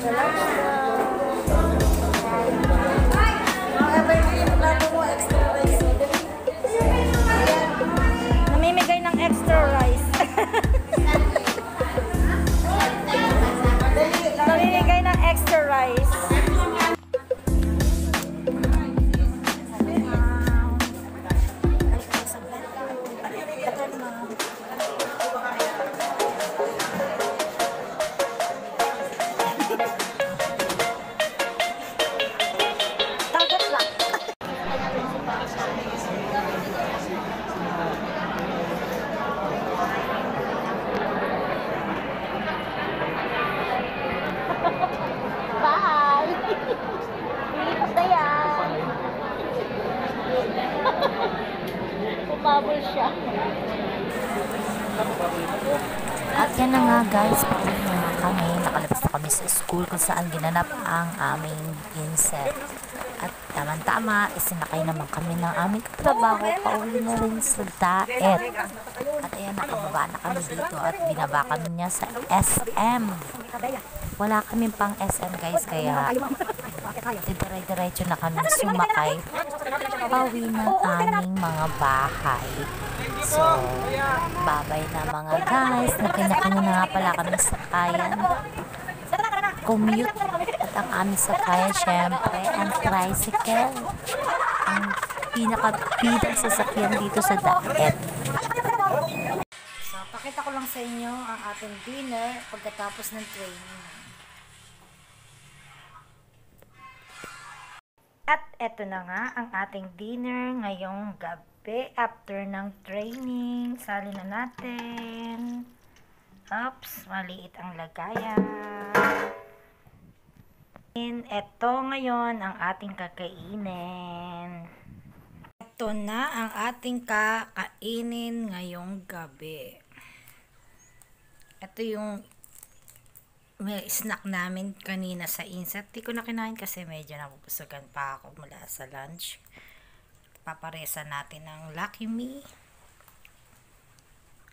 Namimigay ng extra rice. Namimigay ng extra rice. At yan na nga guys, pauwi na nga kami. Nakalabas na kami sa school kung saan ginanap ang aming inset. At tama-tama, isinakay naman kami ng aming katrabaho. Pauwi na rin sa Daet. At ayan, nakababa na kami dito at binaba kami niya sa SM. Wala kami pang SM guys, kaya diretso na kami sumakay. Pauwi ng aming mga bahay. So, babay na mga guys. Nagkanya-kanya na nga pala kami sa kayan. Commute. At ang aming sa kayan, syempre, ang tricycle. Ang pinakabidang sasakyan dito sa Daet. So, pakita ko lang sa inyo ang ating dinner pagkatapos ng training. At eto na nga ang ating dinner ngayong gabi after ng training. Sali na natin. Oops, maliit ang lagayan. And eto ngayon ang ating kakainin. Eto na ang ating kakainin ngayong gabi. Eto yung may snack namin kanina sa INSET. Di ko na kinain kasi medyo napupusugan pa ako mula sa lunch. Paparesa natin ng Lucky Me.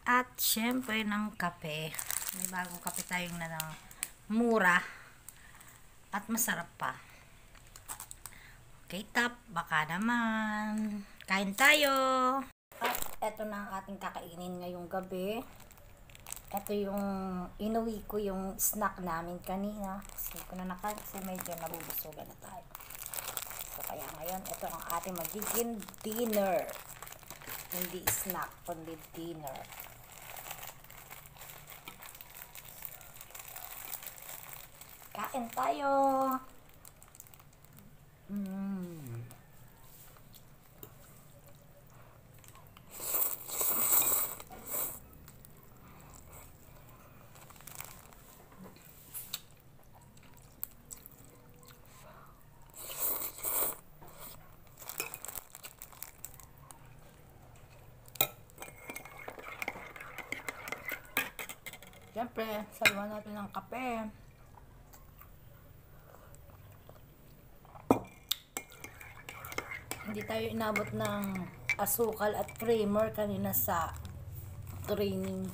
At syempre ng kape. May bagong kape tayong na mura. At masarap pa. Okay, tap. Baka naman. Kain tayo! At eto na ang ating kakainin ngayong gabi. Ito yung inuwi ko yung snack namin kanina. Kasi ko na nakain kasi medyo nabubusugan na tayo. So kaya ngayon, ito ang ating magiging dinner. Hindi snack, kundi dinner. Kain tayo! Siyempre, saluhan natin ng kape. Hindi tayo inabot ng asukal at creamer kanina sa training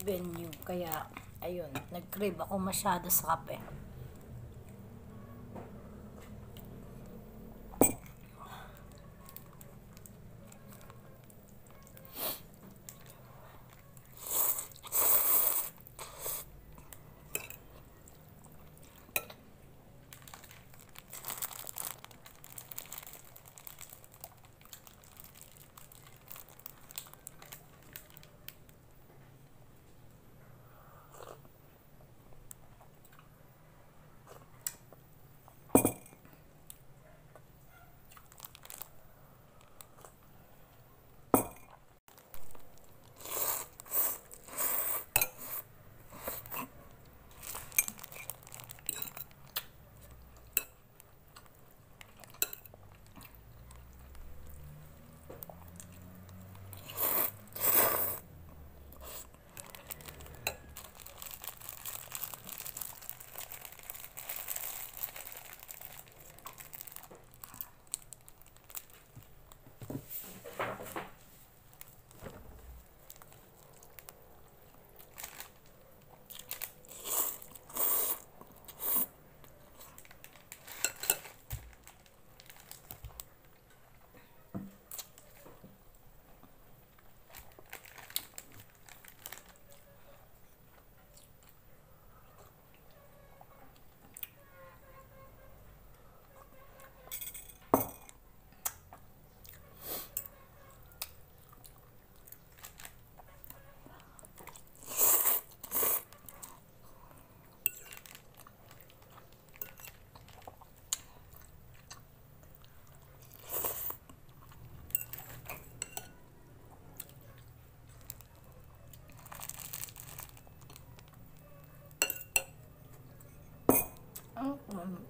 venue. Kaya, ayun, nag-crave ako masyado sa kape.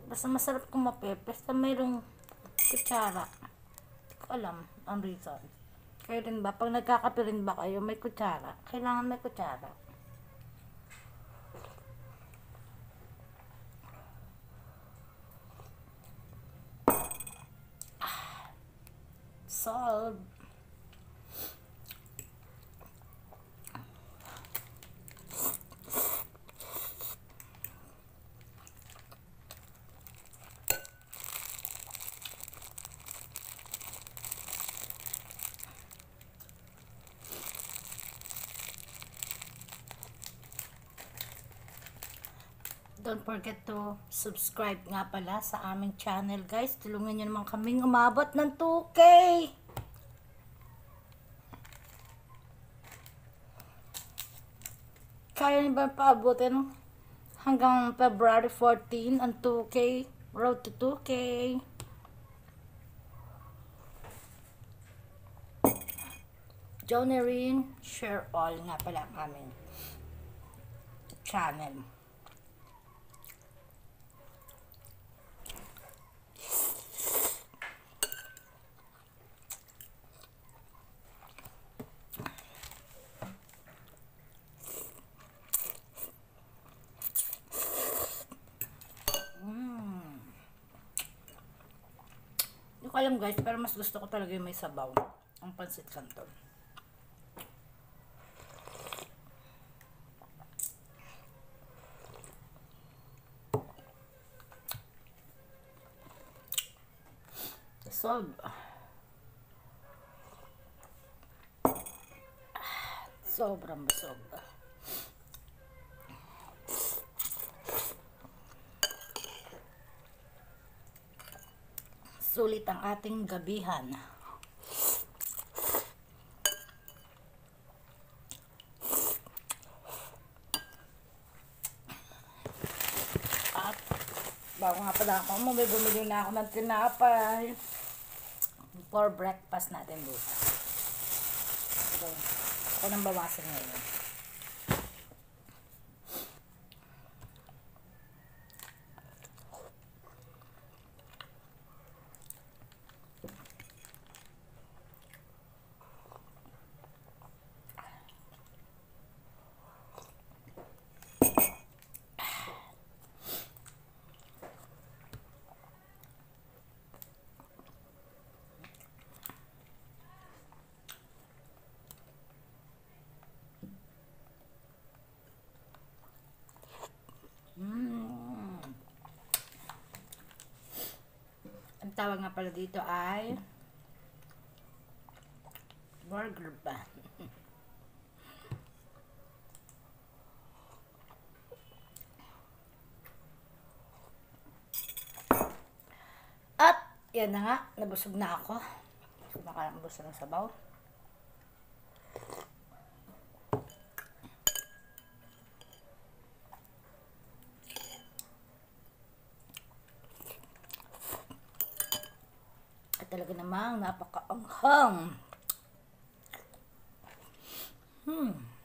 Basta masarap kumape, basta mayroong kutsara. Hindi ko alam ang reason. Kayo rin ba? Pag nagkakape rin ba kayo, may kutsara? Kailangan may kutsara. Salt. Don't forget to subscribe nga pala sa aming channel, guys. Tulungan nyo naman kaming umabot ng 2K! Kaya nyo ba paabutin hanggang February 14 ang 2K? Road to 2K! Jhonirene Share All nga pala ang aming channel. Alam guys, pero mas gusto ko talaga yung may sabaw, ang pansit canton. Sobrang busog. Sulit ang ating gabihan. At bago nga pala ako, may bumili na ako ng tinapay for breakfast natin bukas. So, ako nang bawasan ngayon. Tawag nga pala dito ay burger bun. At yan na nga, nabusog na ako. Kumakalambos na ng sabaw. Talaga namang napaka-anghang.